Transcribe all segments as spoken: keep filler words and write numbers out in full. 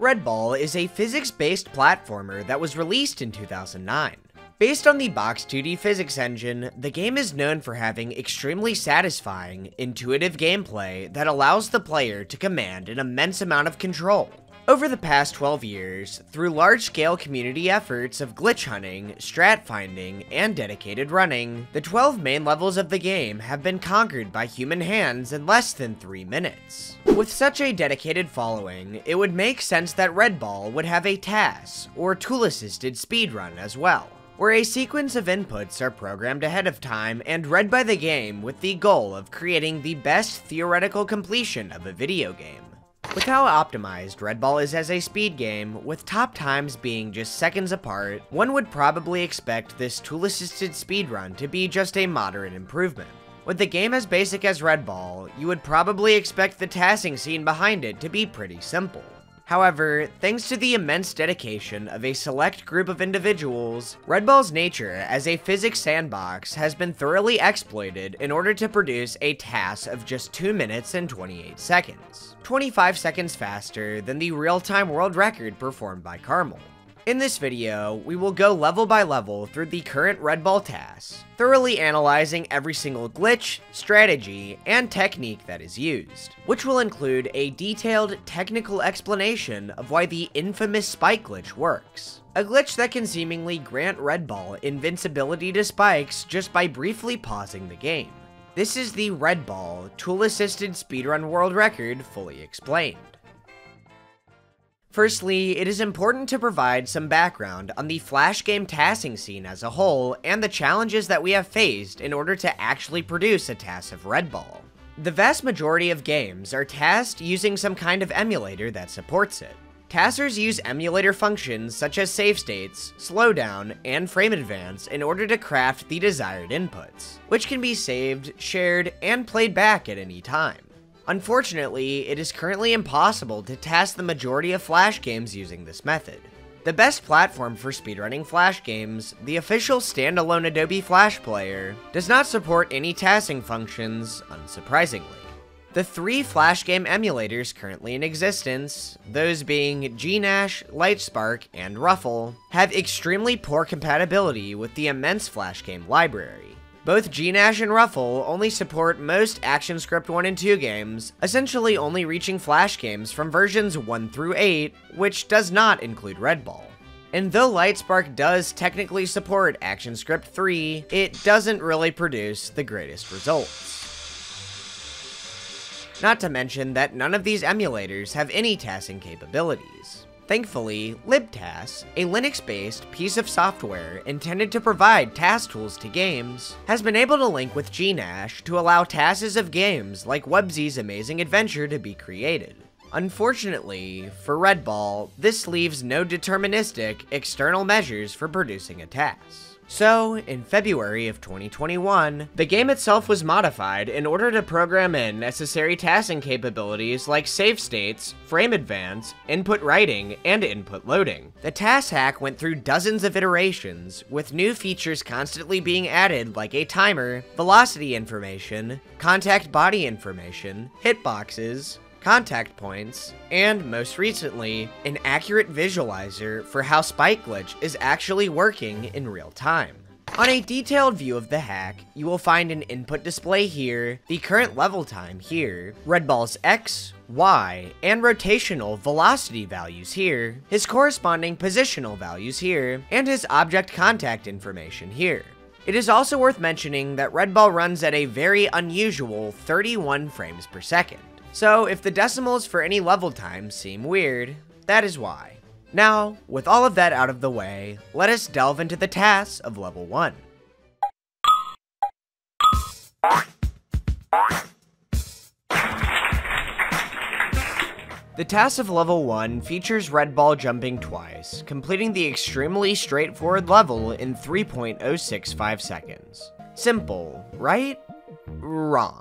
Red Ball is a physics-based platformer that was released in two thousand nine. Based on the Box two D physics engine, the game is known for having extremely satisfying, intuitive gameplay that allows the player to command an immense amount of control. Over the past twelve years, through large-scale community efforts of glitch hunting, strat finding, and dedicated running, the twelve main levels of the game have been conquered by human hands in less than three minutes. With such a dedicated following, it would make sense that Red Ball would have a T A S, or tool-assisted speedrun as well, where a sequence of inputs are programmed ahead of time and read by the game with the goal of creating the best theoretical completion of a video game. With how optimized Red Ball is as a speed game, with top times being just seconds apart, one would probably expect this tool-assisted speedrun to be just a moderate improvement. With the game as basic as Red Ball, you would probably expect the tassing scene behind it to be pretty simple. However, thanks to the immense dedication of a select group of individuals, Red Ball's nature as a physics sandbox has been thoroughly exploited in order to produce a T A S of just two minutes and twenty-eight seconds, twenty-five seconds faster than the real-time world record performed by Carmel. In this video, we will go level by level through the current Red Ball T A S, thoroughly analyzing every single glitch, strategy, and technique that is used, which will include a detailed technical explanation of why the infamous spike glitch works. A glitch that can seemingly grant Red Ball invincibility to spikes just by briefly pausing the game. This is the Red Ball tool-assisted speedrun world record fully explained. Firstly, it is important to provide some background on the Flash game tassing scene as a whole and the challenges that we have faced in order to actually produce a T A S of Red Ball. The vast majority of games are tasked using some kind of emulator that supports it. Tassers use emulator functions such as save states, slowdown, and frame advance in order to craft the desired inputs, which can be saved, shared, and played back at any time. Unfortunately, it is currently impossible to task the majority of Flash games using this method. The best platform for speedrunning Flash games, the official standalone Adobe Flash Player, does not support any tassing functions, unsurprisingly. The three Flash game emulators currently in existence, those being Gnash, Lightspark, and Ruffle, have extremely poor compatibility with the immense Flash game library. Both Gnash and Ruffle only support most ActionScript one and two games, essentially only reaching Flash games from versions one through eight, which does not include Red Ball. And though Lightspark does technically support ActionScript three, it doesn't really produce the greatest results. Not to mention that none of these emulators have any tassing capabilities. Thankfully, LibTAS, a Linux-based piece of software intended to provide T A S tools to games, has been able to link with Gnash to allow T A Ses of games like WebZ's Amazing Adventure to be created. Unfortunately, for Red Ball, this leaves no deterministic external measures for producing a T A S. So, in February of twenty twenty-one, the game itself was modified in order to program in necessary tassing capabilities like save states, frame advance, input writing, and input loading. The T A S hack went through dozens of iterations, with new features constantly being added like a timer, velocity information, contact body information, hitboxes, contact points, and most recently, an accurate visualizer for how Spike Glitch is actually working in real time. On a detailed view of the hack, you will find an input display here, the current level time here, Red Ball's X, Y, and rotational velocity values here, his corresponding positional values here, and his object contact information here. It is also worth mentioning that Red Ball runs at a very unusual thirty-one frames per second. So, if the decimals for any level time seem weird, that is why. Now, with all of that out of the way, let us delve into the T A S of level one. The T A S of level one features Red Ball jumping twice, completing the extremely straightforward level in three point oh six five seconds. Simple, right? Wrong.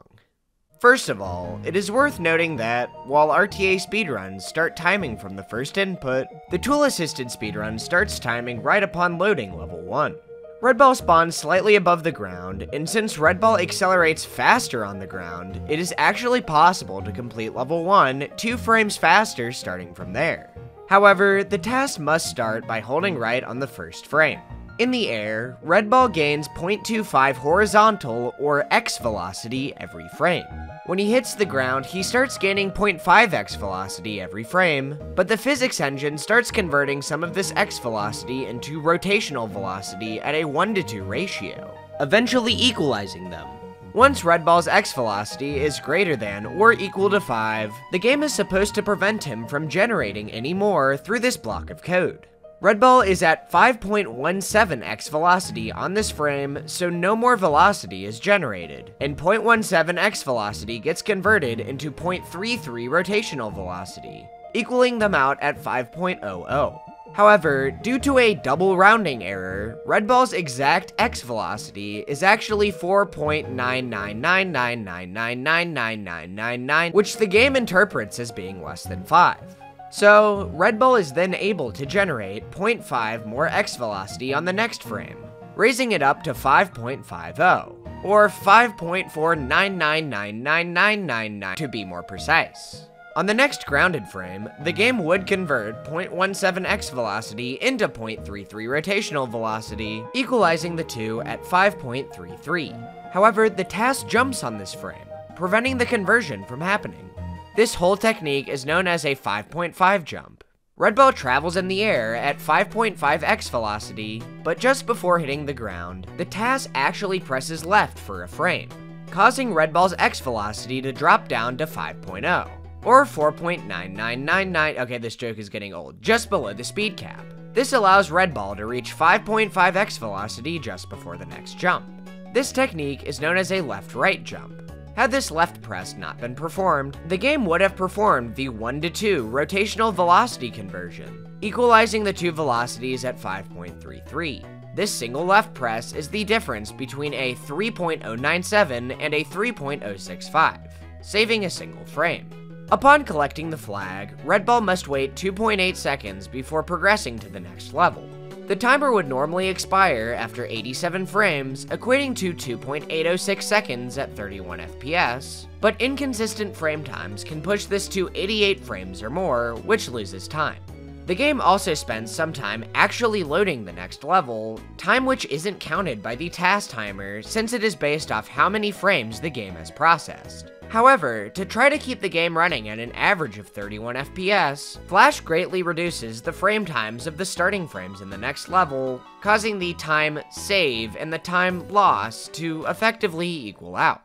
First of all, it is worth noting that, while R T A speedruns start timing from the first input, the tool-assisted speedrun starts timing right upon loading level one. Red Ball spawns slightly above the ground, and since Red Ball accelerates faster on the ground, it is actually possible to complete level one two frames faster starting from there. However, the task must start by holding right on the first frame. In the air, Red Ball gains zero point two five horizontal or x velocity every frame. When he hits the ground, he starts gaining zero point five x velocity every frame, but the physics engine starts converting some of this x velocity into rotational velocity at a one to two ratio, eventually equalizing them. Once Red Ball's x velocity is greater than or equal to five, the game is supposed to prevent him from generating any more through this block of code. Red Ball is at five point one seven x velocity on this frame, so no more velocity is generated, and zero point one seven x velocity gets converted into zero point three three rotational velocity, equaling them out at five point zero zero. However, due to a double rounding error, Red Ball's exact x velocity is actually four point nine nine nine nine nine nine nine nine nine nine nine nine, which the game interprets as being less than five. So, Red Ball is then able to generate zero point five more x velocity on the next frame, raising it up to five point five zero, or five point four nine nine nine nine nine nine nine to be more precise. On the next grounded frame, the game would convert zero point one seven x velocity into zero point three three rotational velocity, equalizing the two at five point three three. However, the T A S jumps on this frame, preventing the conversion from happening. This whole technique is known as a five point five jump. Red Ball travels in the air at five point five x velocity, but just before hitting the ground, the T A S actually presses left for a frame, causing Red Ball's x velocity to drop down to five point zero. Or four point nine nine nine nine, okay, this joke is getting old, just below the speed cap. This allows Red Ball to reach five point five x velocity just before the next jump. This technique is known as a left-right jump. Had this left press not been performed, the game would have performed the one to two rotational velocity conversion, equalizing the two velocities at five point three three. This single left press is the difference between a three point zero nine seven and a three point zero six five, saving a single frame. Upon collecting the flag, Red Ball must wait two point eight seconds before progressing to the next level. The timer would normally expire after eighty-seven frames, equating to two point eight zero six seconds at thirty-one F P S, but inconsistent frame times can push this to eighty-eight frames or more, which loses time. The game also spends some time actually loading the next level, time which isn't counted by the task timer since it is based off how many frames the game has processed. However, to try to keep the game running at an average of thirty-one F P S, Flash greatly reduces the frame times of the starting frames in the next level, causing the time save and the time loss to effectively equal out.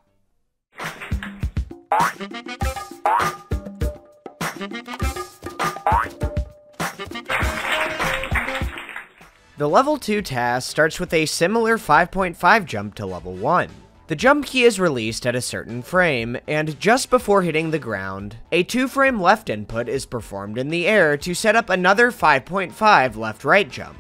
The level two task starts with a similar five point five jump to level one. The jump key is released at a certain frame, and just before hitting the ground, a two frame left input is performed in the air to set up another five point five left-right jump.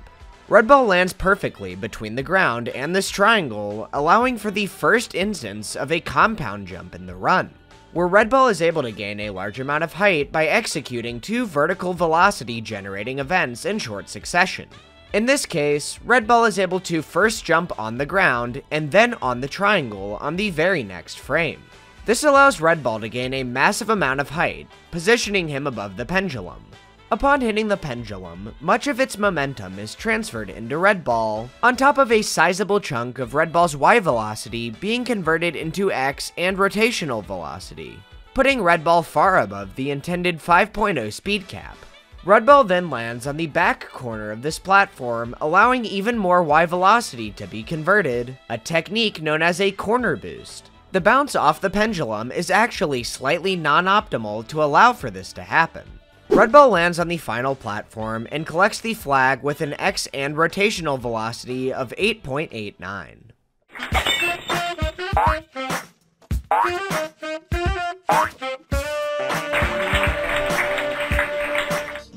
Red Ball lands perfectly between the ground and this triangle, allowing for the first instance of a compound jump in the run, where Red Ball is able to gain a large amount of height by executing two vertical velocity generating events in short succession. In this case, Red Ball is able to first jump on the ground, and then on the triangle on the very next frame. This allows Red Ball to gain a massive amount of height, positioning him above the pendulum. Upon hitting the pendulum, much of its momentum is transferred into Red Ball, on top of a sizable chunk of Red Ball's y velocity being converted into x and rotational velocity, putting Red Ball far above the intended five point zero speed cap. Red Ball then lands on the back corner of this platform, allowing even more y velocity to be converted, a technique known as a corner boost. The bounce off the pendulum is actually slightly non-optimal to allow for this to happen. Red Ball lands on the final platform and collects the flag with an x and rotational velocity of eight point eight nine.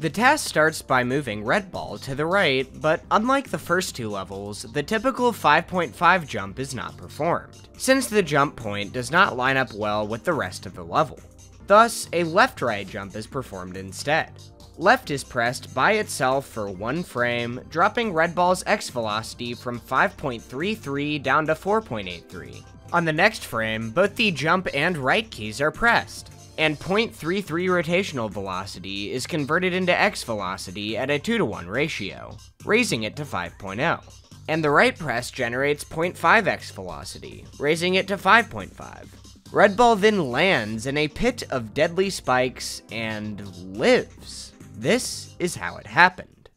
The task starts by moving Red Ball to the right, but unlike the first two levels, the typical five point five jump is not performed, since the jump point does not line up well with the rest of the level. Thus, a left-right jump is performed instead. Left is pressed by itself for one frame, dropping Red Ball's X velocity from five point three three down to four point eight three. On the next frame, both the jump and right keys are pressed, and zero point three three rotational velocity is converted into X velocity at a two to one ratio, raising it to five point zero. And the right press generates zero point five X velocity, raising it to five point five. Red Ball then lands in a pit of deadly spikes and lives. This is how it happened.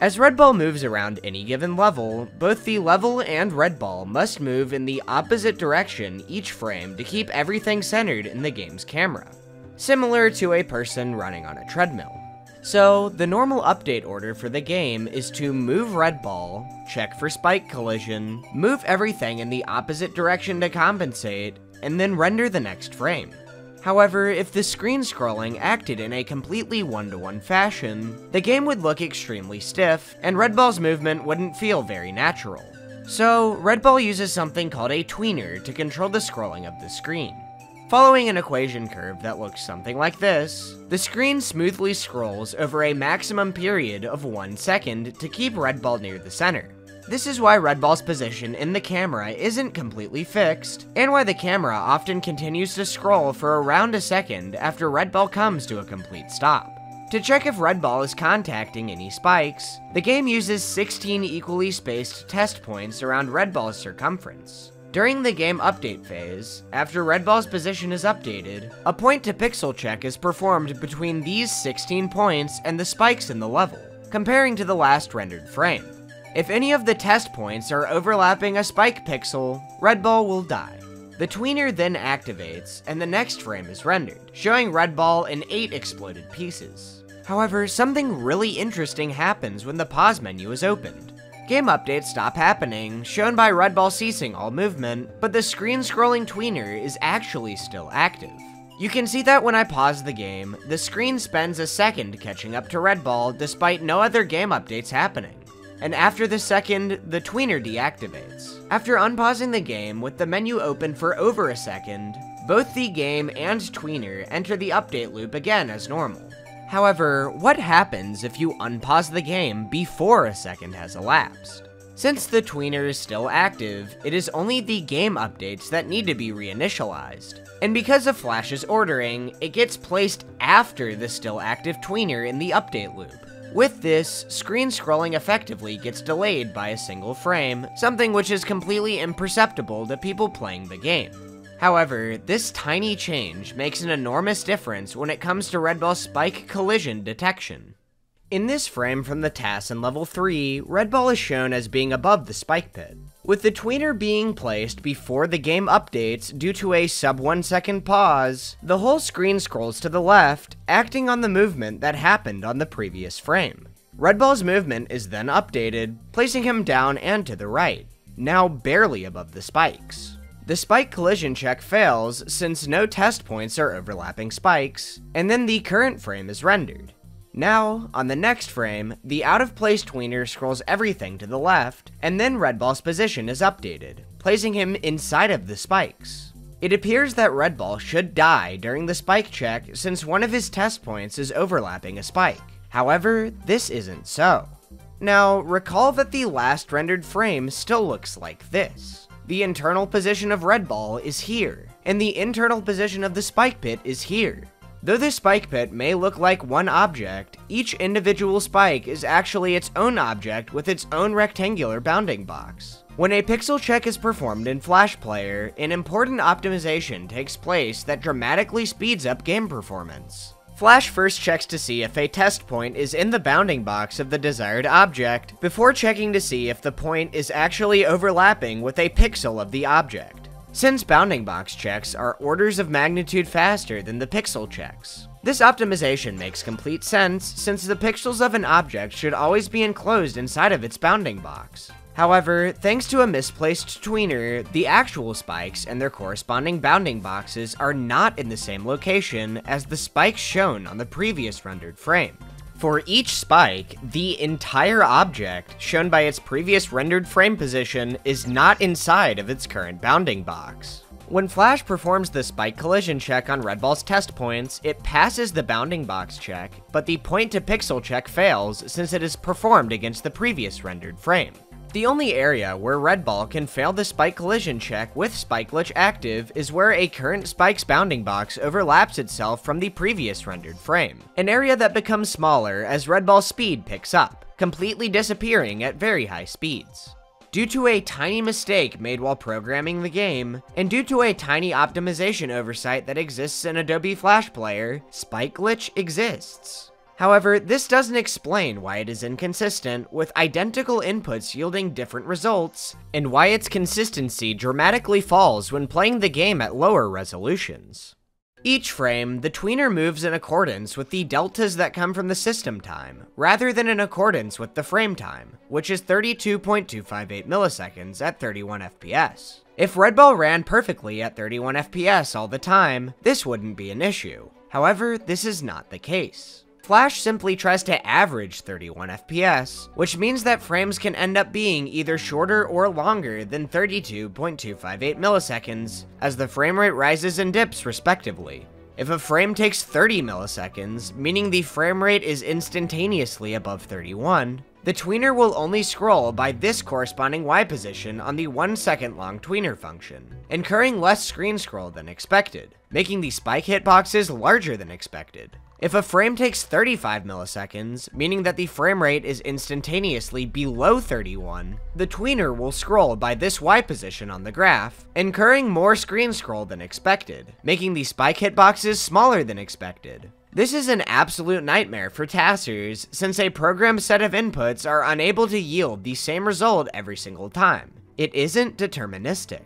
As Red Ball moves around any given level, both the level and Red Ball must move in the opposite direction each frame to keep everything centered in the game's camera, similar to a person running on a treadmill. So, the normal update order for the game is to move Red Ball, check for spike collision, move everything in the opposite direction to compensate, and then render the next frame. However, if the screen scrolling acted in a completely one-to-one fashion, the game would look extremely stiff, and Red Ball's movement wouldn't feel very natural. So, Red Ball uses something called a tweener to control the scrolling of the screen. Following an equation curve that looks something like this, the screen smoothly scrolls over a maximum period of one second to keep Red Ball near the center. This is why Red Ball's position in the camera isn't completely fixed, and why the camera often continues to scroll for around a second after Red Ball comes to a complete stop. To check if Red Ball is contacting any spikes, the game uses sixteen equally spaced test points around Red Ball's circumference. During the game update phase, after Red Ball's position is updated, a point-to-pixel check is performed between these sixteen points and the spikes in the level, comparing to the last rendered frame. If any of the test points are overlapping a spike pixel, Red Ball will die. The tweener then activates, and the next frame is rendered, showing Red Ball in eight exploded pieces. However, something really interesting happens when the pause menu is opened. Game updates stop happening, shown by Red Ball ceasing all movement, but the screen scrolling tweener is actually still active. You can see that when I pause the game, the screen spends a second catching up to Red Ball despite no other game updates happening. And after the second, the tweener deactivates. After unpausing the game with the menu open for over a second, both the game and tweener enter the update loop again as normal. However, what happens if you unpause the game before a second has elapsed? Since the tweener is still active, it is only the game updates that need to be reinitialized. And because of Flash's ordering, it gets placed after the still active tweener in the update loop. With this, screen scrolling effectively gets delayed by a single frame, something which is completely imperceptible to people playing the game. However, this tiny change makes an enormous difference when it comes to Red Ball spike collision detection. In this frame from the T A S in level three, Red Ball is shown as being above the spike pit, with the tweener being placed before the game updates due to a sub one second pause. The whole screen scrolls to the left, acting on the movement that happened on the previous frame. Red Ball's movement is then updated, placing him down and to the right, now barely above the spikes. The spike collision check fails since no test points are overlapping spikes, and then the current frame is rendered. Now, on the next frame, the out-of-place tweener scrolls everything to the left, and then Red Ball's position is updated, placing him inside of the spikes. It appears that Red Ball should die during the spike check since one of his test points is overlapping a spike. However, this isn't so. Now, recall that the last rendered frame still looks like this. The internal position of Red Ball is here, and the internal position of the spike pit is here. Though this spike pit may look like one object, each individual spike is actually its own object with its own rectangular bounding box. When a pixel check is performed in Flash Player, an important optimization takes place that dramatically speeds up game performance. Flash first checks to see if a test point is in the bounding box of the desired object, before checking to see if the point is actually overlapping with a pixel of the object. Since bounding box checks are orders of magnitude faster than the pixel checks, this optimization makes complete sense since the pixels of an object should always be enclosed inside of its bounding box. However, thanks to a misplaced tweener, the actual spikes and their corresponding bounding boxes are not in the same location as the spikes shown on the previous rendered frame. For each spike, the entire object, shown by its previous rendered frame position, is not inside of its current bounding box. When Flash performs the spike collision check on red ball's test points, it passes the bounding box check, but the point to pixel check fails since it is performed against the previous rendered frame. The only area where red ball can fail the spike collision check with spike glitch active is where a current spike's bounding box overlaps itself from the previous rendered frame, an area that becomes smaller as red ball's speed picks up, completely disappearing at very high speeds. Due to a tiny mistake made while programming the game, and due to a tiny optimization oversight that exists in Adobe Flash Player, spike glitch exists. However, this doesn't explain why it is inconsistent, with identical inputs yielding different results, and why its consistency dramatically falls when playing the game at lower resolutions. Each frame, the tweener moves in accordance with the deltas that come from the system time, rather than in accordance with the frame time, which is thirty-two point two five eight milliseconds at thirty-one F P S. If red ball ran perfectly at thirty-one F P S all the time, this wouldn't be an issue. However, this is not the case. Flash simply tries to average thirty-one F P S, which means that frames can end up being either shorter or longer than thirty-two point two five eight milliseconds, as the frame rate rises and dips respectively. If a frame takes thirty milliseconds, meaning the frame rate is instantaneously above thirty-one, the tweener will only scroll by this corresponding Y position on the one second long tweener function, incurring less screen scroll than expected, making the spike hitboxes larger than expected. If a frame takes thirty-five milliseconds, meaning that the frame rate is instantaneously below thirty-one, the tweener will scroll by this Y position on the graph, incurring more screen scroll than expected, making the spike hitboxes smaller than expected. This is an absolute nightmare for TASers, since a programmed set of inputs are unable to yield the same result every single time. It isn't deterministic.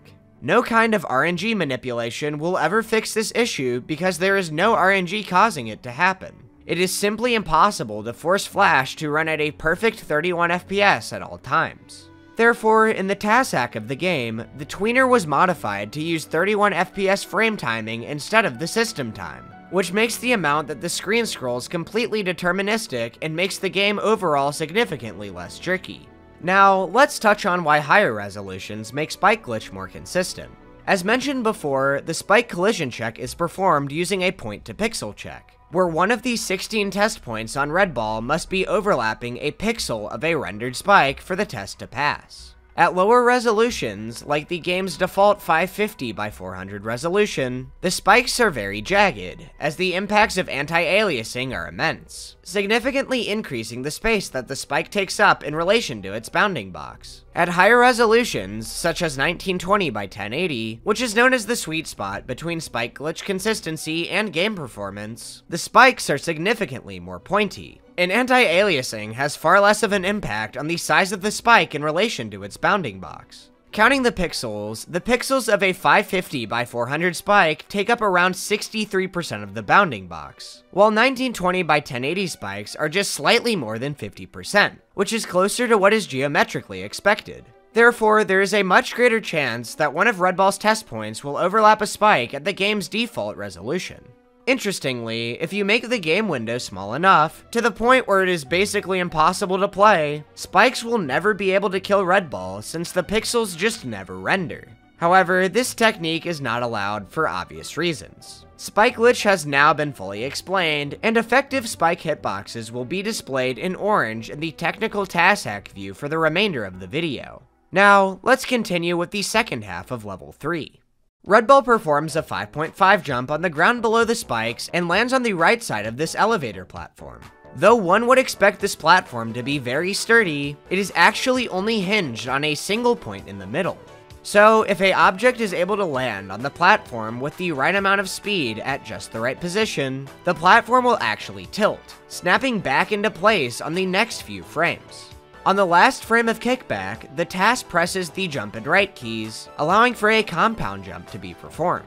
No kind of R N G manipulation will ever fix this issue because there is no R N G causing it to happen. It is simply impossible to force Flash to run at a perfect thirty-one F P S at all times. Therefore, in the TAS hack of the game, the tweener was modified to use thirty-one F P S frame timing instead of the system time, which makes the amount that the screen scrolls completely deterministic and makes the game overall significantly less tricky. Now, let's touch on why higher resolutions make spike glitch more consistent. As mentioned before, the spike collision check is performed using a point-to-pixel check, where one of the sixteen test points on red ball must be overlapping a pixel of a rendered spike for the test to pass. At lower resolutions, like the game's default five fifty by four hundred resolution, the spikes are very jagged, as the impacts of anti-aliasing are immense, significantly increasing the space that the spike takes up in relation to its bounding box. At higher resolutions, such as nineteen twenty by ten eighty, which is known as the sweet spot between spike glitch consistency and game performance, the spikes are significantly more pointy. And anti-aliasing has far less of an impact on the size of the spike in relation to its bounding box. Counting the pixels, the pixels of a five fifty by four hundred spike take up around sixty-three percent of the bounding box, while nineteen twenty by ten eighty spikes are just slightly more than fifty percent, which is closer to what is geometrically expected. Therefore, there is a much greater chance that one of red ball's test points will overlap a spike at the game's default resolution. Interestingly, if you make the game window small enough, to the point where it is basically impossible to play, spikes will never be able to kill red ball since the pixels just never render. However, this technique is not allowed for obvious reasons. Spike glitch has now been fully explained, and effective spike hitboxes will be displayed in orange in the technical TAS hack view for the remainder of the video. Now, let's continue with the second half of level three. Red ball performs a five point five jump on the ground below the spikes and lands on the right side of this elevator platform. Though one would expect this platform to be very sturdy, it is actually only hinged on a single point in the middle. So, if an object is able to land on the platform with the right amount of speed at just the right position, the platform will actually tilt, snapping back into place on the next few frames. On the last frame of kickback, the TAS presses the jump and right keys, allowing for a compound jump to be performed.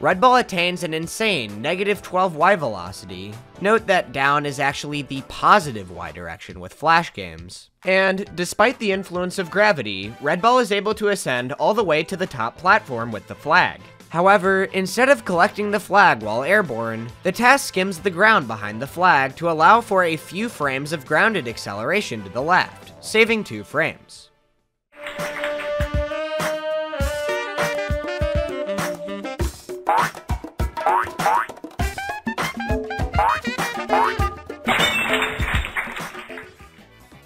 Red ball attains an insane negative twelve Y velocity. Note that down is actually the positive Y direction with Flash games. And despite the influence of gravity, red ball is able to ascend all the way to the top platform with the flag. However, instead of collecting the flag while airborne, the TAS skims the ground behind the flag to allow for a few frames of grounded acceleration to the left, saving two frames.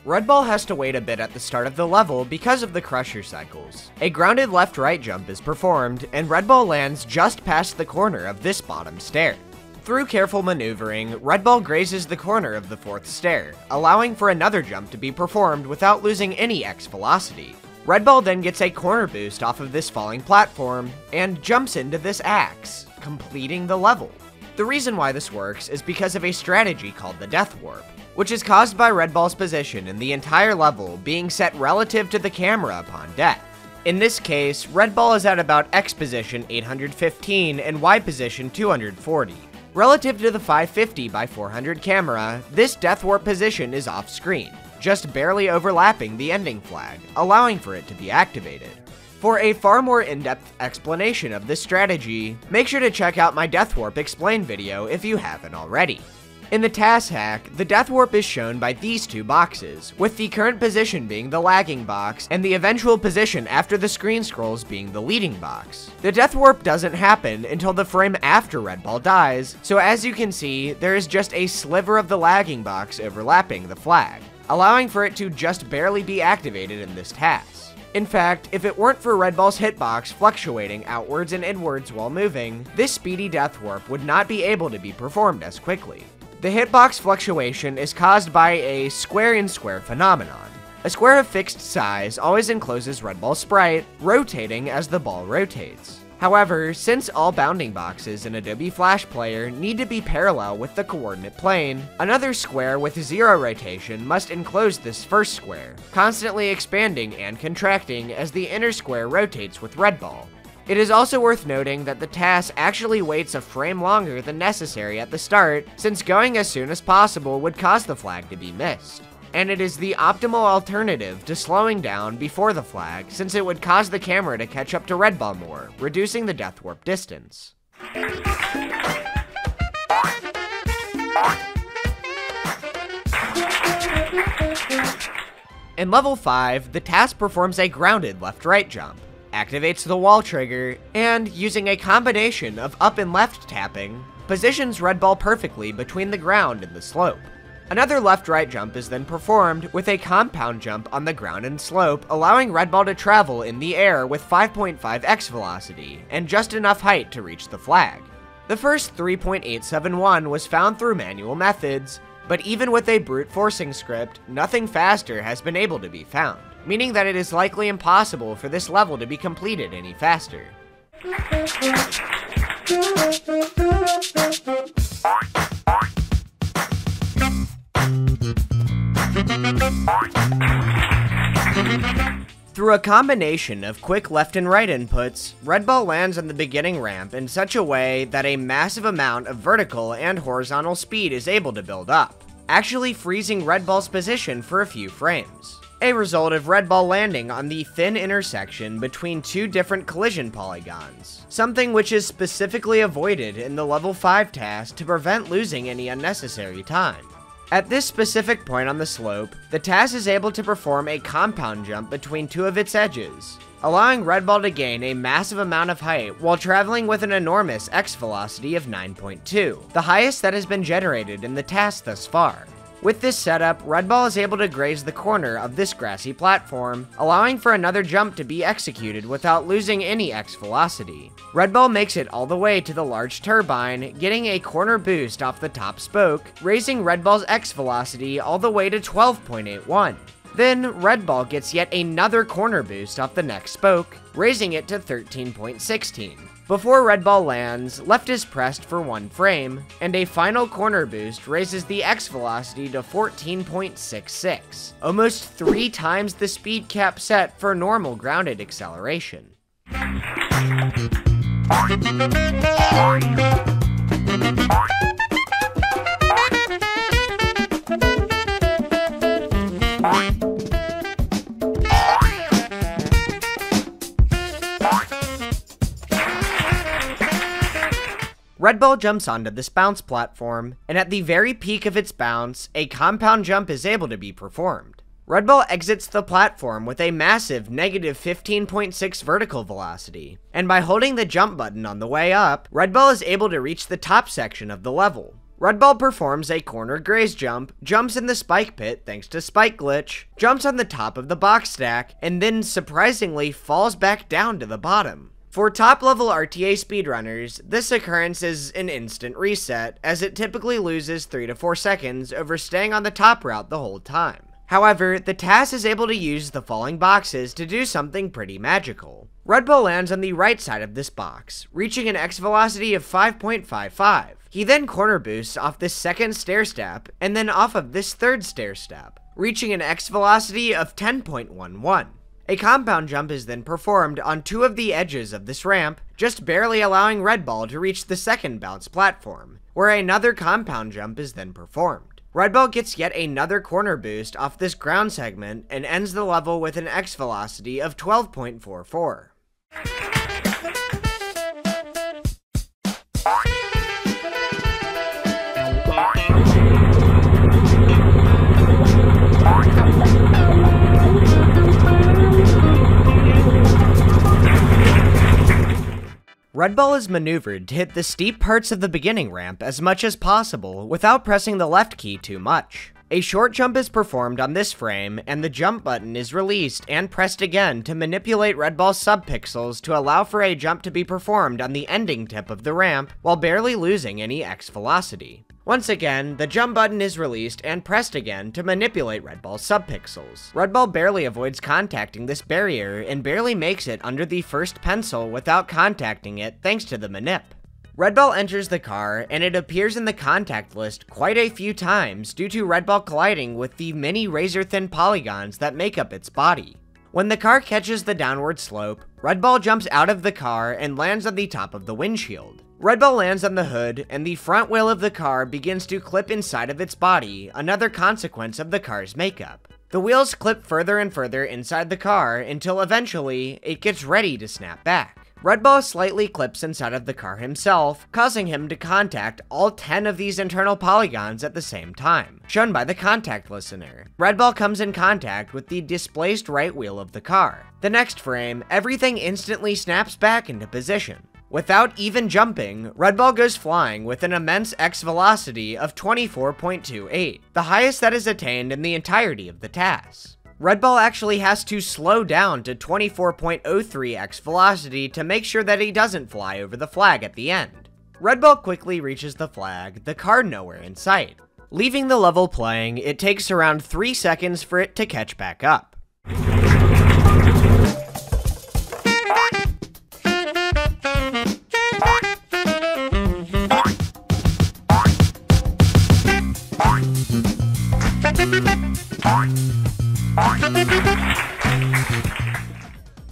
Red Ball has to wait a bit at the start of the level because of the Crusher cycles. A grounded left-right jump is performed, and Red Ball lands just past the corner of this bottom stair. Through careful maneuvering, Red Ball grazes the corner of the fourth stair, allowing for another jump to be performed without losing any X velocity. Red Ball then gets a corner boost off of this falling platform, and jumps into this axe, completing the level. The reason why this works is because of a strategy called the Death Warp, which is caused by Red Ball's position in the entire level being set relative to the camera upon death. In this case, Red Ball is at about X position eight hundred fifteen and Y position two hundred forty. Relative to the five fifty by four hundred camera, this Death Warp position is off-screen, just barely overlapping the ending flag, allowing for it to be activated. For a far more in-depth explanation of this strategy, make sure to check out my Death Warp Explain video if you haven't already. In the T A S hack, the Death Warp is shown by these two boxes, with the current position being the lagging box, and the eventual position after the screen scrolls being the leading box. The Death Warp doesn't happen until the frame after Red Ball dies, so as you can see, there is just a sliver of the lagging box overlapping the flag, allowing for it to just barely be activated in this T A S. In fact, if it weren't for Red Ball's hitbox fluctuating outwards and inwards while moving, this speedy Death Warp would not be able to be performed as quickly. The hitbox fluctuation is caused by a square-in-square phenomenon. A square of fixed size always encloses Red Ball's sprite, rotating as the ball rotates. However, since all bounding boxes in Adobe Flash Player need to be parallel with the coordinate plane, another square with zero rotation must enclose this first square, constantly expanding and contracting as the inner square rotates with Red Ball. It is also worth noting that the T A S actually waits a frame longer than necessary at the start, since going as soon as possible would cause the flag to be missed. And it is the optimal alternative to slowing down before the flag, since it would cause the camera to catch up to Red Ball more, reducing the Death Warp distance. In level five, the T A S performs a grounded left-right jump, activates the wall trigger, and, using a combination of up and left tapping, positions Red Ball perfectly between the ground and the slope. Another left-right jump is then performed, with a compound jump on the ground and slope, allowing Red Ball to travel in the air with five point five X velocity, and just enough height to reach the flag. The first three point eight seven one was found through manual methods, but even with a brute forcing script, nothing faster has been able to be found, meaning that it is likely impossible for this level to be completed any faster. Through a combination of quick left and right inputs, Red Ball lands on the beginning ramp in such a way that a massive amount of vertical and horizontal speed is able to build up, actually freezing Red Ball's position for a few frames. A result of Red Ball landing on the thin intersection between two different collision polygons, something which is specifically avoided in the level five task to prevent losing any unnecessary time. At this specific point on the slope, the T A S is able to perform a compound jump between two of its edges, allowing Red Ball to gain a massive amount of height while traveling with an enormous X velocity of nine point two, the highest that has been generated in the task thus far. With this setup, Red Ball is able to graze the corner of this grassy platform, allowing for another jump to be executed without losing any X velocity. Red Ball makes it all the way to the large turbine, getting a corner boost off the top spoke, raising Red Ball's X velocity all the way to twelve point eight one. Then, Red Ball gets yet another corner boost off the next spoke, raising it to thirteen point one six. Before Red Ball lands, left is pressed for one frame, and a final corner boost raises the X velocity to fourteen point six six, almost three times the speed cap set for normal grounded acceleration. Red Ball jumps onto this bounce platform, and at the very peak of its bounce, a compound jump is able to be performed. Red Ball exits the platform with a massive negative fifteen point six vertical velocity, and by holding the jump button on the way up, Red Ball is able to reach the top section of the level, Redball performs a corner graze jump, jumps in the spike pit thanks to spike glitch, jumps on the top of the box stack, and then surprisingly falls back down to the bottom. For top-level R T A speedrunners, this occurrence is an instant reset, as it typically loses three to four seconds over staying on the top route the whole time. However, the T A S is able to use the falling boxes to do something pretty magical. Redball lands on the right side of this box, reaching an X velocity of five point five five. He then corner boosts off this second stair step, and then off of this third stair step, reaching an X velocity of ten point one one. A compound jump is then performed on two of the edges of this ramp, just barely allowing Redball to reach the second bounce platform, where another compound jump is then performed. Redball gets yet another corner boost off this ground segment and ends the level with an X velocity of twelve point four four. Redball is maneuvered to hit the steep parts of the beginning ramp as much as possible without pressing the left key too much. A short jump is performed on this frame, and the jump button is released and pressed again to manipulate Redball's subpixels to allow for a jump to be performed on the ending tip of the ramp while barely losing any X velocity. Once again, the jump button is released and pressed again to manipulate Redball's subpixels. Redball barely avoids contacting this barrier and barely makes it under the first pencil without contacting it thanks to the manip. Redball enters the car, and it appears in the contact list quite a few times due to Redball colliding with the many razor-thin polygons that make up its body. When the car catches the downward slope, Redball jumps out of the car and lands on the top of the windshield. Redball lands on the hood, and the front wheel of the car begins to clip inside of its body, another consequence of the car's makeup. The wheels clip further and further inside the car until eventually, it gets ready to snap back. Redball slightly clips inside of the car himself, causing him to contact all ten of these internal polygons at the same time, shown by the contact listener. Redball comes in contact with the displaced right wheel of the car. The next frame, everything instantly snaps back into position. Without even jumping, Redball goes flying with an immense X velocity of twenty-four point two eight, the highest that is attained in the entirety of the T A S. Redball actually has to slow down to twenty-four point oh three X velocity to make sure that he doesn't fly over the flag at the end. Redball quickly reaches the flag, the car nowhere in sight. Leaving the level playing, it takes around three seconds for it to catch back up.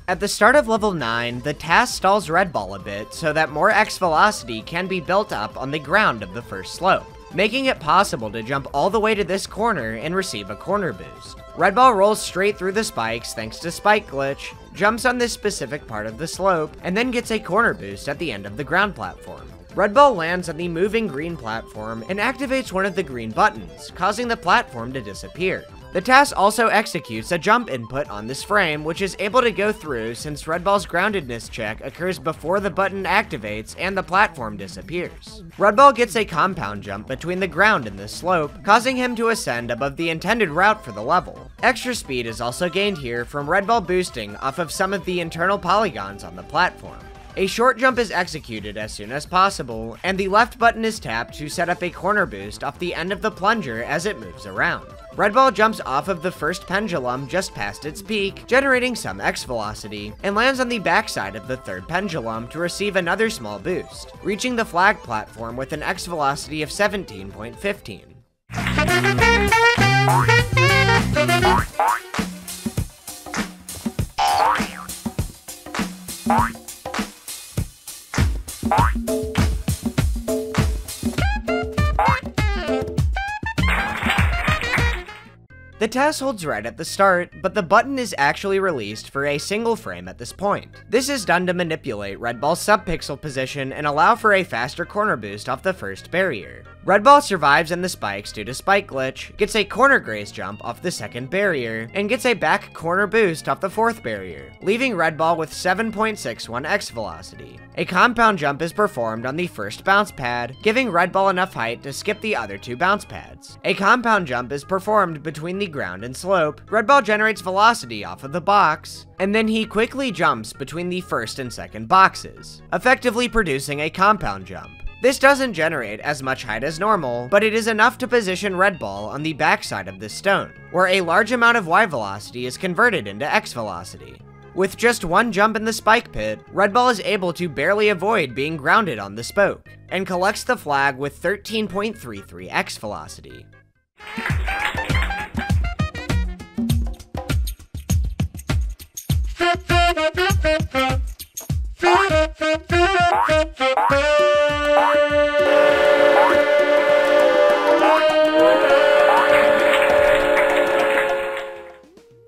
At the start of level nine, the T A S stalls Redball a bit so that more X velocity can be built up on the ground of the first slope, making it possible to jump all the way to this corner and receive a corner boost. Redball rolls straight through the spikes thanks to spike glitch, jumps on this specific part of the slope, and then gets a corner boost at the end of the ground platform. Redball lands on the moving green platform and activates one of the green buttons, causing the platform to disappear. The T A S also executes a jump input on this frame, which is able to go through since Redball's groundedness check occurs before the button activates and the platform disappears. Redball gets a compound jump between the ground and the slope, causing him to ascend above the intended route for the level. Extra speed is also gained here from Redball boosting off of some of the internal polygons on the platform. A short jump is executed as soon as possible, and the left button is tapped to set up a corner boost off the end of the plunger as it moves around. Redball jumps off of the first pendulum just past its peak, generating some X velocity, and lands on the backside of the third pendulum to receive another small boost, reaching the flag platform with an X velocity of seventeen point one five. The T A S holds red at the start, but the button is actually released for a single frame at this point. This is done to manipulate Red Ball's subpixel position and allow for a faster corner boost off the first barrier. Red Ball survives in the spikes due to spike glitch, gets a corner graze jump off the second barrier, and gets a back corner boost off the fourth barrier, leaving Red Ball with seven point six one x velocity. A compound jump is performed on the first bounce pad, giving Red Ball enough height to skip the other two bounce pads. A compound jump is performed between the ground and slope. Red Ball generates velocity off of the box, and then he quickly jumps between the first and second boxes, effectively producing a compound jump. This doesn't generate as much height as normal, but it is enough to position Red Ball on the backside of this stone, where a large amount of Y velocity is converted into X velocity. With just one jump in the spike pit, Red Ball is able to barely avoid being grounded on the spoke, and collects the flag with thirteen point three three x velocity.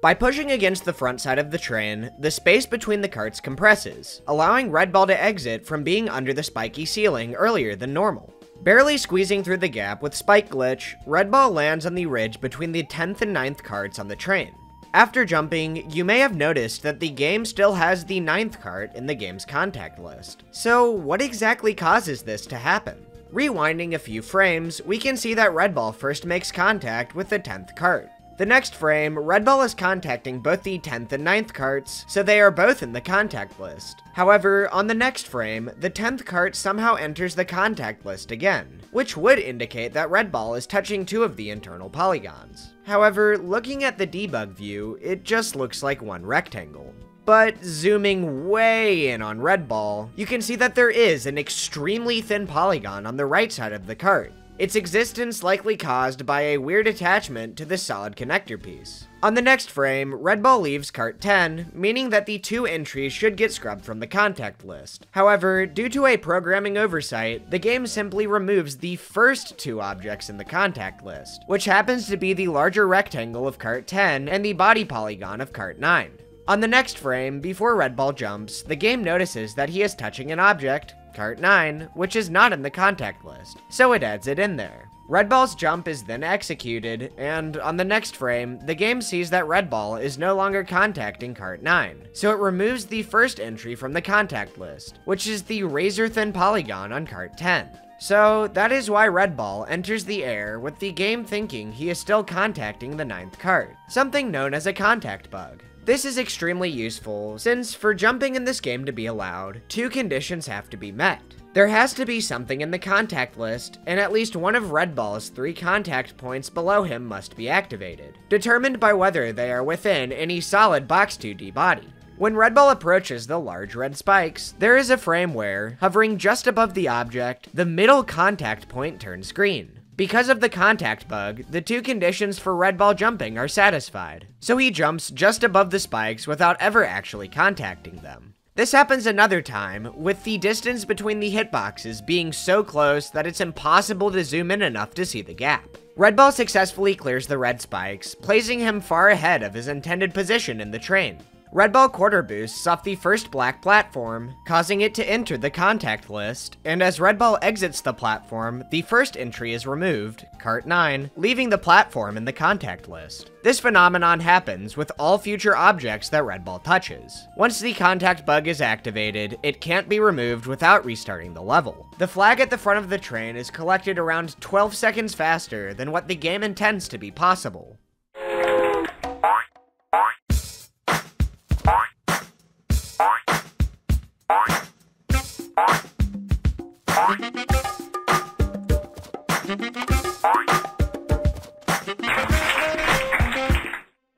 By pushing against the front side of the train, the space between the carts compresses, allowing Red Ball to exit from being under the spiky ceiling earlier than normal. Barely squeezing through the gap with spike glitch, Red Ball lands on the ridge between the tenth and ninth carts on the train. After jumping, you may have noticed that the game still has the ninth cart in the game's contact list. So what exactly causes this to happen? Rewinding a few frames, we can see that Red Ball first makes contact with the tenth cart. The next frame, Red Ball is contacting both the tenth and ninth carts, so they are both in the contact list. However, on the next frame, the tenth cart somehow enters the contact list again, which would indicate that Red Ball is touching two of the internal polygons. However, looking at the debug view, it just looks like one rectangle. But zooming way in on Red Ball, you can see that there is an extremely thin polygon on the right side of the cart. Its existence likely caused by a weird attachment to the solid connector piece. On the next frame, Red Ball leaves cart ten, meaning that the two entries should get scrubbed from the contact list. However, due to a programming oversight, the game simply removes the first two objects in the contact list, which happens to be the larger rectangle of cart ten and the body polygon of cart nine. On the next frame, before Red Ball jumps, the game notices that he is touching an object, cart nine, which is not in the contact list, so it adds it in there. Red Ball's jump is then executed, and on the next frame, the game sees that Red Ball is no longer contacting cart nine, so it removes the first entry from the contact list, which is the razor-thin polygon on cart ten. So that is why Red Ball enters the air with the game thinking he is still contacting the ninth cart, something known as a contact bug. This is extremely useful, since for jumping in this game to be allowed, two conditions have to be met. There has to be something in the contact list, and at least one of Red Ball's three contact points below him must be activated, determined by whether they are within any solid Box two D body. When Red Ball approaches the large red spikes, there is a frame where, hovering just above the object, the middle contact point turns green. Because of the contact bug, the two conditions for Red Ball jumping are satisfied, so he jumps just above the spikes without ever actually contacting them. This happens another time, with the distance between the hitboxes being so close that it's impossible to zoom in enough to see the gap. Red Ball successfully clears the red spikes, placing him far ahead of his intended position in the train. Red Ball quarter boosts off the first black platform, causing it to enter the contact list, and as Red Ball exits the platform, the first entry is removed, cart nine, leaving the platform in the contact list. This phenomenon happens with all future objects that Red Ball touches. Once the contact bug is activated, it can't be removed without restarting the level. The flag at the front of the train is collected around twelve seconds faster than what the game intends to be possible.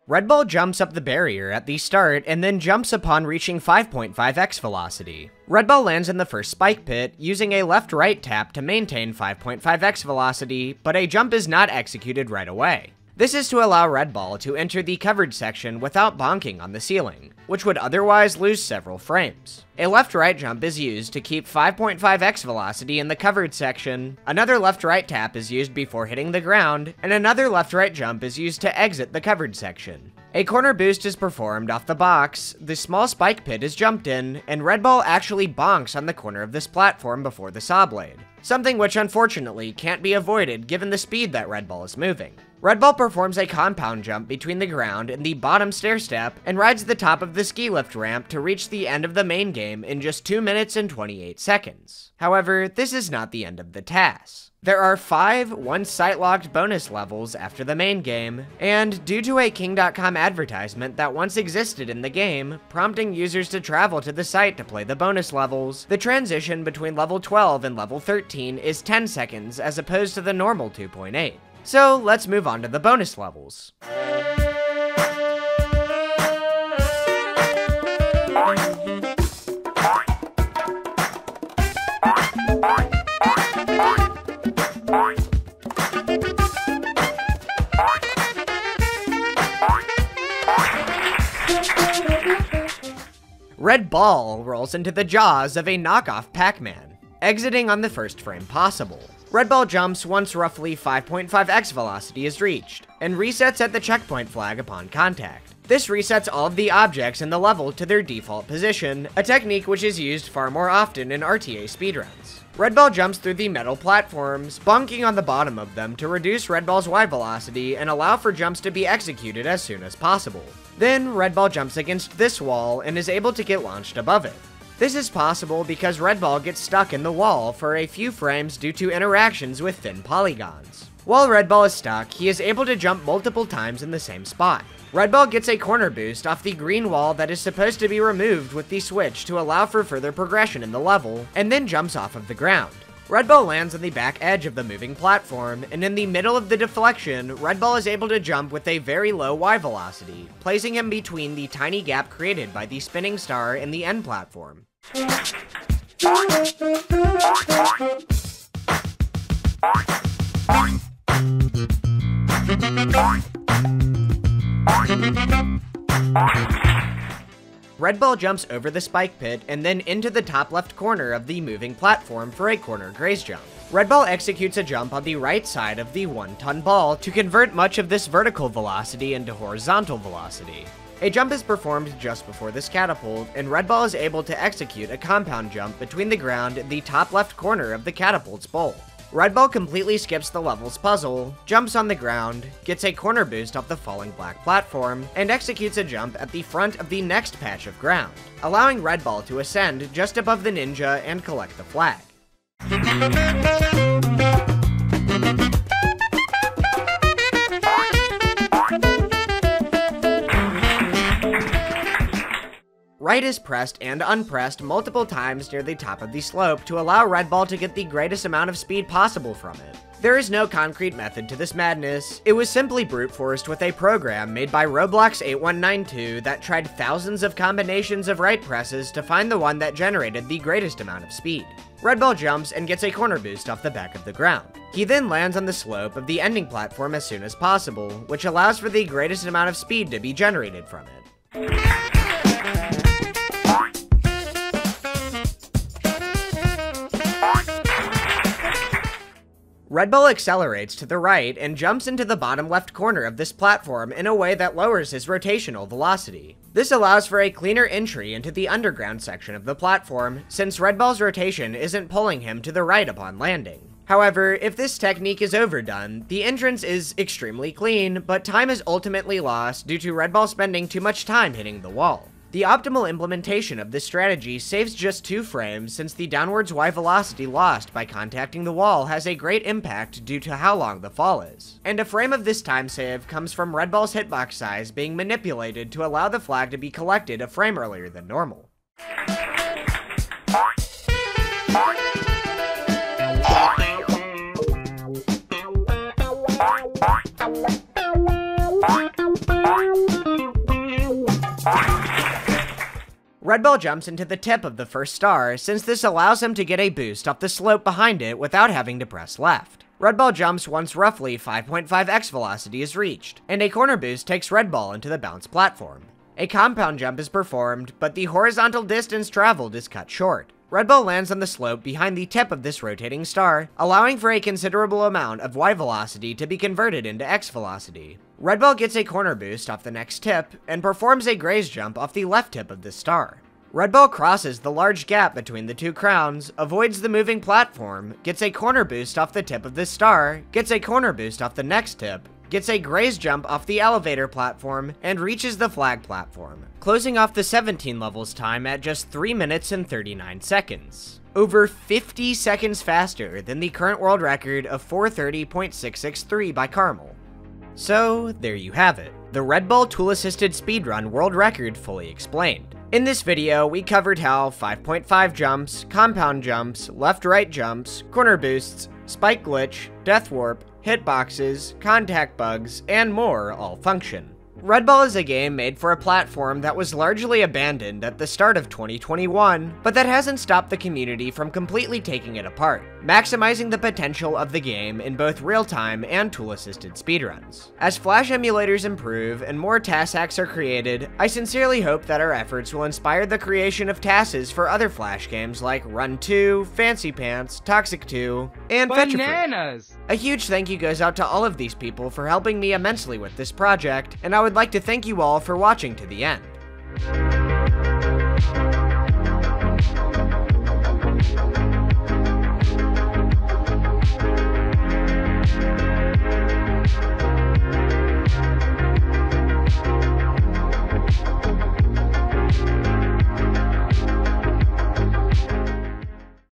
Red Ball jumps up the barrier at the start and then jumps upon reaching five point five x velocity. Red Ball lands in the first spike pit, using a left-right tap to maintain five point five x velocity, but a jump is not executed right away. This is to allow Red Ball to enter the covered section without bonking on the ceiling, which would otherwise lose several frames. A left-right jump is used to keep five point five x velocity in the covered section, another left-right tap is used before hitting the ground, and another left-right jump is used to exit the covered section. A corner boost is performed off the box, the small spike pit is jumped in, and Red Ball actually bonks on the corner of this platform before the saw blade, something which unfortunately can't be avoided given the speed that Red Ball is moving. Red Ball performs a compound jump between the ground and the bottom stair step and rides the top of the ski lift ramp to reach the end of the main game in just two minutes and twenty-eight seconds. However, this is not the end of the T A S. There are five once-site-locked bonus levels after the main game, and due to a King dot com advertisement that once existed in the game, prompting users to travel to the site to play the bonus levels, the transition between level twelve and level thirteen is ten seconds as opposed to the normal two point eight. So let's move on to the bonus levels. Red Ball rolls into the jaws of a knockoff Pac-Man, exiting on the first frame possible. Red Ball jumps once roughly five point five x velocity is reached, and resets at the checkpoint flag upon contact. This resets all of the objects in the level to their default position, a technique which is used far more often in R T A speedruns. Red Ball jumps through the metal platforms, bonking on the bottom of them to reduce Red Ball's Y velocity and allow for jumps to be executed as soon as possible. Then, Red Ball jumps against this wall and is able to get launched above it. This is possible because Red Ball gets stuck in the wall for a few frames due to interactions with thin polygons. While Red Ball is stuck, he is able to jump multiple times in the same spot. Red Ball gets a corner boost off the green wall that is supposed to be removed with the switch to allow for further progression in the level, and then jumps off of the ground. Red Ball lands on the back edge of the moving platform, and in the middle of the deflection, Red Ball is able to jump with a very low Y velocity, placing him between the tiny gap created by the spinning star and the end platform. Red Ball jumps over the spike pit and then into the top left corner of the moving platform for a corner graze jump. Red Ball executes a jump on the right side of the one-ton ball to convert much of this vertical velocity into horizontal velocity. A jump is performed just before this catapult, and Red Ball is able to execute a compound jump between the ground and the top left corner of the catapult's bowl. Red Ball completely skips the level's puzzle, jumps on the ground, gets a corner boost off the falling black platform, and executes a jump at the front of the next patch of ground, allowing Red Ball to ascend just above the ninja and collect the flag. Right is pressed and unpressed multiple times near the top of the slope to allow Red Ball to get the greatest amount of speed possible from it. There is no concrete method to this madness. It was simply brute forced with a program made by Roblox eight one nine two that tried thousands of combinations of right presses to find the one that generated the greatest amount of speed. Red Ball jumps and gets a corner boost off the back of the ground. He then lands on the slope of the ending platform as soon as possible, which allows for the greatest amount of speed to be generated from it. Red Ball accelerates to the right and jumps into the bottom left corner of this platform in a way that lowers his rotational velocity. This allows for a cleaner entry into the underground section of the platform, since Red Ball's rotation isn't pulling him to the right upon landing. However, if this technique is overdone, the entrance is extremely clean, but time is ultimately lost due to Red Ball spending too much time hitting the wall. The optimal implementation of this strategy saves just two frames, since the downwards Y velocity lost by contacting the wall has a great impact due to how long the fall is. And a frame of this time save comes from Red Ball's hitbox size being manipulated to allow the flag to be collected a frame earlier than normal. Red Ball jumps into the tip of the first star, since this allows him to get a boost off the slope behind it without having to press left. Red ball jumps once roughly five point five x velocity is reached, and a corner boost takes red ball into the bounce platform. A compound jump is performed, but the horizontal distance traveled is cut short. Red ball lands on the slope behind the tip of this rotating star, allowing for a considerable amount of y velocity to be converted into x velocity. Red ball gets a corner boost off the next tip, and performs a graze jump off the left tip of this star. Red ball crosses the large gap between the two crowns, avoids the moving platform, gets a corner boost off the tip of this star, gets a corner boost off the next tip, gets a graze jump off the elevator platform, and reaches the flag platform, closing off the seventeen levels time at just three minutes and thirty-nine seconds. Over fifty seconds faster than the current world record of four thirty point six six three by Carmel. So, there you have it. The Red Ball tool-assisted speedrun world record fully explained. In this video, we covered how five point five jumps, compound jumps, left-right jumps, corner boosts, spike glitch, death warp, hitboxes, contact bugs, and more all function. Red Ball is a game made for a platform that was largely abandoned at the start of twenty twenty-one, but that hasn't stopped the community from completely taking it apart, maximizing the potential of the game in both real-time and tool-assisted speedruns. As Flash emulators improve and more TAS hacks are created, I sincerely hope that our efforts will inspire the creation of TASes for other Flash games like Run two, Fancy Pants, Toxic two, and Bananas! Fetch-a-Fruit. A huge thank you goes out to all of these people for helping me immensely with this project, and I would like to thank you all for watching to the end.